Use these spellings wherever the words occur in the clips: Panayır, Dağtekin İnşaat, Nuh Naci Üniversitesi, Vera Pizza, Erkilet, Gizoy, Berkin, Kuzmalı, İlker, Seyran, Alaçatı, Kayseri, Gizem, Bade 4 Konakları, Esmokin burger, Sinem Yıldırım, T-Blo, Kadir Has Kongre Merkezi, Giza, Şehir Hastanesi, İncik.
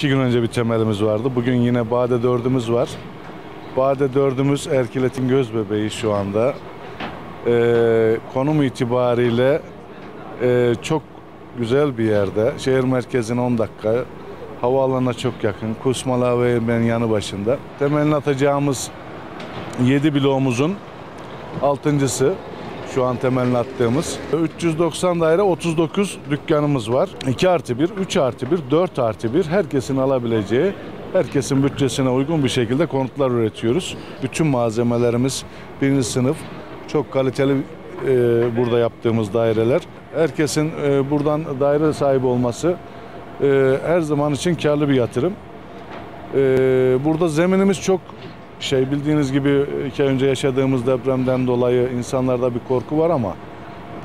2 gün önce bir temelimiz vardı. Bugün yine Bade dördümüz var. Bade dördümüz Erkilet'in göz bebeği şu anda. Konum itibariyle çok güzel bir yerde. Şehir merkezine 10 dakika, havaalanına çok yakın. Kuzmalı ve ben yanı başında. Temelini atacağımız 7 bloğumuzun 6.'sı. Şu an temelini attığımız. 390 daire, 39 dükkanımız var. 2+1, 3+1, 4+1 herkesin alabileceği, herkesin bütçesine uygun bir şekilde konutlar üretiyoruz. Bütün malzemelerimiz 1. sınıf. Çok kaliteli burada yaptığımız daireler. Herkesin buradan daire sahibi olması her zaman için karlı bir yatırım. Burada zeminimiz çok bildiğiniz gibi 2 ay önce yaşadığımız depremden dolayı insanlarda bir korku var ama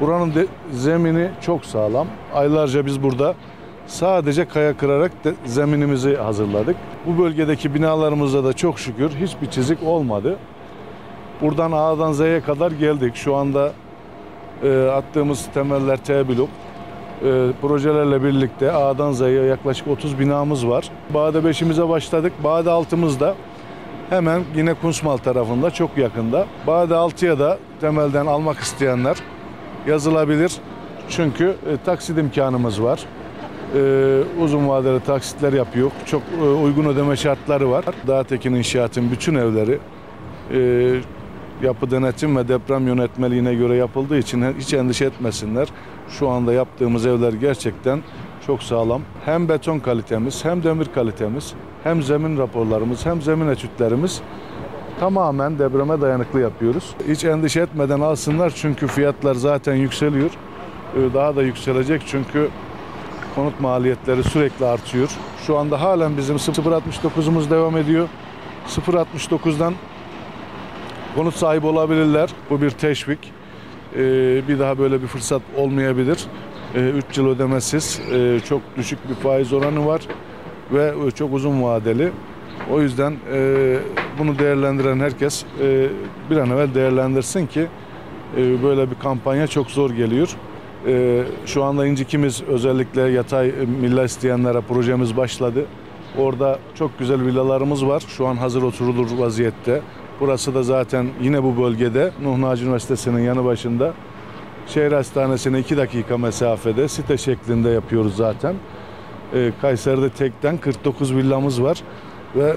buranın zemini çok sağlam. Aylarca biz burada sadece kaya kırarak zeminimizi hazırladık. Bu bölgedeki binalarımızda da çok şükür hiçbir çizik olmadı. Buradan A'dan Z'ye kadar geldik. Şu anda attığımız temeller T-Blo. Projelerle birlikte A'dan Z'ye yaklaşık 30 binamız var. Bade 5'imize başladık. Bade 6'mızda. Hemen yine Kuzmalı tarafında, çok yakında. Bade 6'ya da temelden almak isteyenler yazılabilir. Çünkü taksit imkanımız var. Uzun vadeli taksitler yapıyor. Çok uygun ödeme şartları var. Dağtekin İnşaat'ın bütün evleri yapı denetim ve deprem yönetmeliğine göre yapıldığı için hiç endişe etmesinler. Şu anda yaptığımız evler gerçekten çok sağlam. Hem beton kalitemiz, hem demir kalitemiz, hem zemin raporlarımız, hem zemin etütlerimiz tamamen depreme dayanıklı yapıyoruz. Hiç endişe etmeden alsınlar çünkü fiyatlar zaten yükseliyor. Daha da yükselecek çünkü konut maliyetleri sürekli artıyor. Şu anda halen bizim 0.69'umuz devam ediyor. 0.69'dan konut sahibi olabilirler. Bu bir teşvik. Bir daha böyle bir fırsat olmayabilir. 3 yıl ödemesiz, çok düşük bir faiz oranı var ve çok uzun vadeli. O yüzden bunu değerlendiren herkes bir an evvel değerlendirsin ki böyle bir kampanya çok zor geliyor. Şu anda İncik'imiz özellikle yatay villa isteyenlere projemiz başladı. Orada çok güzel villalarımız var. Şu an hazır oturulur vaziyette. Burası da zaten yine bu bölgede Nuh Naci Üniversitesi'nin yanı başında. Şehir Hastanesi'ne 2 dakika mesafede site şeklinde yapıyoruz zaten. Kayseri'de tekten 49 villamız var ve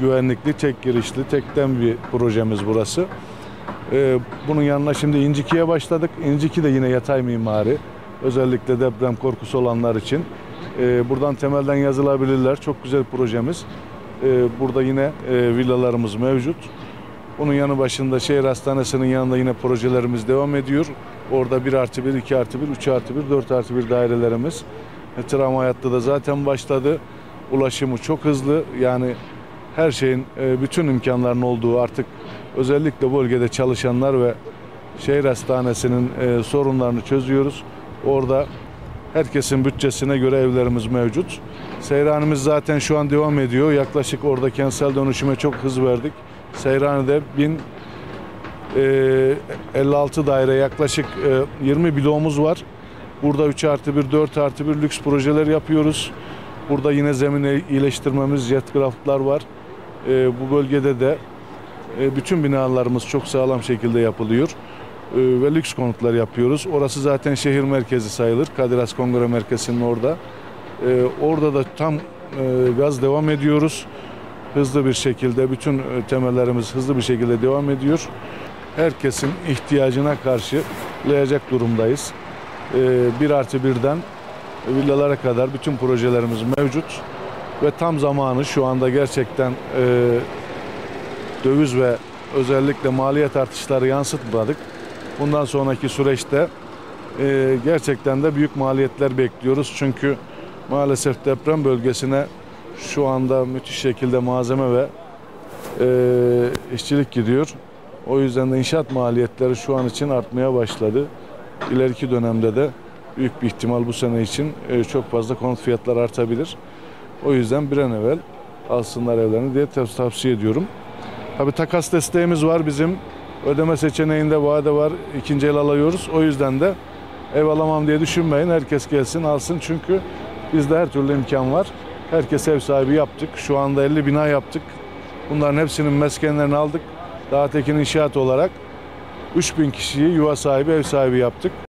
güvenlikli, tek girişli, tekten bir projemiz burası. Bunun yanına şimdi İncik'e başladık. İncik'i de yine yatay mimari. Özellikle deprem korkusu olanlar için. Buradan temelden yazılabilirler. Çok güzel projemiz. Burada yine villalarımız mevcut. Onun yanı başında şehir hastanesinin yanında yine projelerimiz devam ediyor. Orada 1+1, 2+1, 3+1, 4+1 dairelerimiz. Tramvay hattı da zaten başladı. Ulaşımı çok hızlı. Yani her şeyin, bütün imkanların olduğu artık özellikle bölgede çalışanlar ve şehir hastanesinin sorunlarını çözüyoruz. Orada herkesin bütçesine göre evlerimiz mevcut. Seyranımız zaten şu an devam ediyor. Yaklaşık orada kentsel dönüşüme çok hız verdik. Seyran'da 1056 daire, yaklaşık 20 bloğumuz var. Burada 3+1, 4+1 lüks projeler yapıyoruz. Burada yine zemin iyileştirmemiz, jet graftlar var. Bu bölgede de bütün binalarımız çok sağlam şekilde yapılıyor. Ve lüks konutlar yapıyoruz. Orası zaten şehir merkezi sayılır. Kadir Has Kongre Merkezi'nin orada. Orada da tam gaz devam ediyoruz. Hızlı bir şekilde bütün temellerimiz hızlı bir şekilde devam ediyor. Herkesin ihtiyacına karşılayacak durumdayız. 1+1'den villalara kadar bütün projelerimiz mevcut. Ve tam zamanı şu anda gerçekten döviz ve özellikle maliyet artışları yansıtmadık. Bundan sonraki süreçte gerçekten de büyük maliyetler bekliyoruz. Çünkü maalesef deprem bölgesine şu anda müthiş şekilde malzeme ve işçilik gidiyor. O yüzden de inşaat maliyetleri şu an için artmaya başladı. İleriki dönemde de büyük bir ihtimal bu sene için çok fazla konut fiyatları artabilir. O yüzden bir an evvel alsınlar evlerini diye tavsiye ediyorum. Tabii takas desteğimiz var bizim. Ödeme seçeneğinde vade var. 2. el alıyoruz. O yüzden de ev alamam diye düşünmeyin. Herkes gelsin alsın çünkü bizde her türlü imkan var. Herkese ev sahibi yaptık. Şu anda 50 bina yaptık. Bunların hepsinin meskenlerini aldık. Dağtekin inşaat olarak 3000 kişiyi yuva sahibi, ev sahibi yaptık.